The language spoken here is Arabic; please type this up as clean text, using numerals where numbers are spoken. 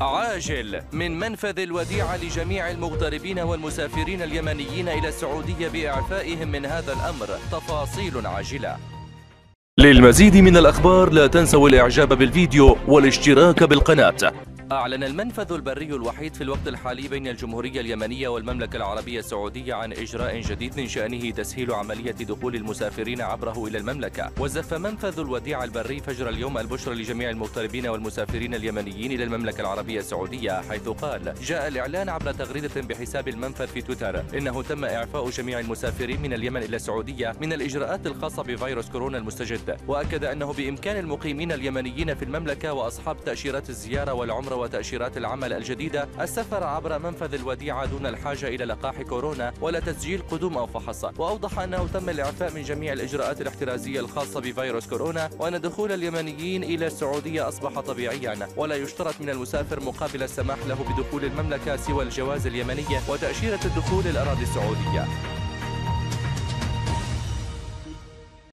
عاجل من منفذ الوديعة لجميع المغتربين والمسافرين اليمنيين إلى السعودية بإعفائهم من هذا الأمر. تفاصيل عاجلة. للمزيد من الأخبار لا تنسوا الإعجاب بالفيديو والاشتراك بالقناة. أعلن المنفذ البري الوحيد في الوقت الحالي بين الجمهورية اليمنية والمملكة العربية السعودية عن إجراء جديد من شأنه تسهيل عملية دخول المسافرين عبره إلى المملكة. وزف منفذ الوديعة البري فجر اليوم البشرى لجميع المغتربين والمسافرين اليمنيين إلى المملكة العربية السعودية، حيث قال: جاء الإعلان عبر تغريدة بحساب المنفذ في تويتر إنه تم إعفاء جميع المسافرين من اليمن إلى السعودية من الإجراءات الخاصة بفيروس كورونا المستجد، وأكد أنه بإمكان المقيمين اليمنيين في المملكة وأصحاب تأشيرات الزيارة والعمرة وتأشيرات العمل الجديدة السفر عبر منفذ الوديعة دون الحاجة إلى لقاح كورونا ولا تسجيل قدوم أو فحص. وأوضح أنه تم الإعفاء من جميع الإجراءات الاحترازية الخاصة بفيروس كورونا، وأن دخول اليمنيين إلى السعودية أصبح طبيعيا، ولا يشترط من المسافر مقابل السماح له بدخول المملكة سوى الجواز اليمني وتأشيرة الدخول الأراضي السعودية.